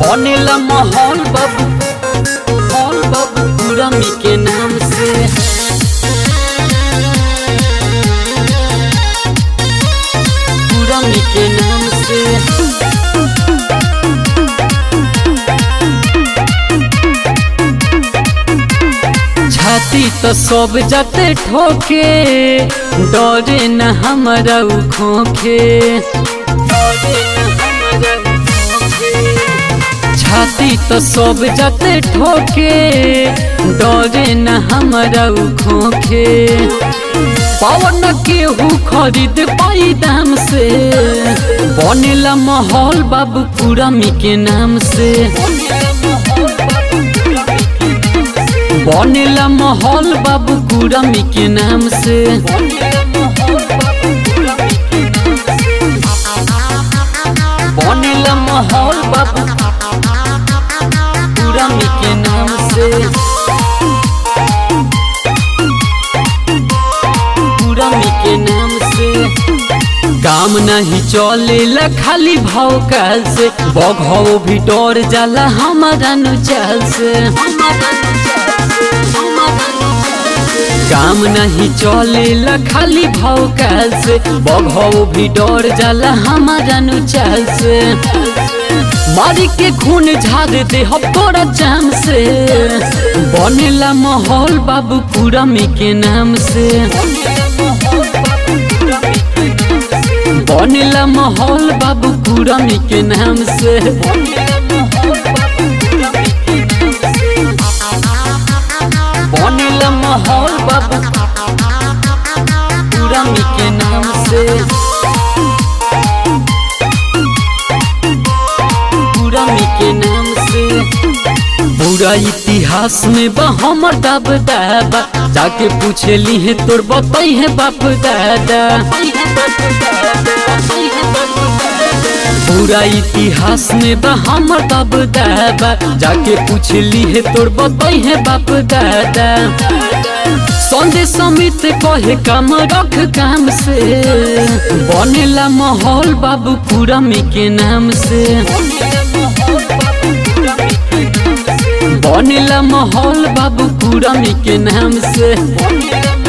बनेला माहौल बाबू कुर्मी के नाम से। कुर्मी के नाम से छाती तो सब जाते ठोके, डरे न हमारा खोखे। छाती तो सब जाते ठोके, डरे न हमारा खोखे। पावन केहू खरीद पाई दाम से, बनेला माहौल बाबू कुर्मी के नाम से। बनेला माहौल बाबू कुर्मी के नाम से। बनेला माहौल बाबू कुर्मी के नाम से। कुर्मी के नाम से काम नहीं चलेला खाली भौका से। बघौ भी डर जाला हमारा अनुचाल से। काम नहीं चलेला खाली भौकाल से। बघौ भी डर जाला हमारा अनुचाल से। मारी के खून झाड़ दे तोरा जाम से। बनेला माहौल बाबू कुर्मी के नाम से। बनेला माहौल बाबू कुर्मी के नाम से। बनेला माहौल बाबू कुर्मी के नाम से। कुर्मी के नाम से बुरा इतिहास में बा हमर दाब दाबा। जाके पूछे ली है तोर बताई है बाप दादा। पूरा इतिहास में बा हमर बाप दादा। जाके पूछ ली है तोर बताई है बाप दादा। संदेश समेत कहे काम रख काम से। बनेला माहौल बाबू कुर्मी के नाम से। बनेला माहौल बाबू कुर्मी के नाम से।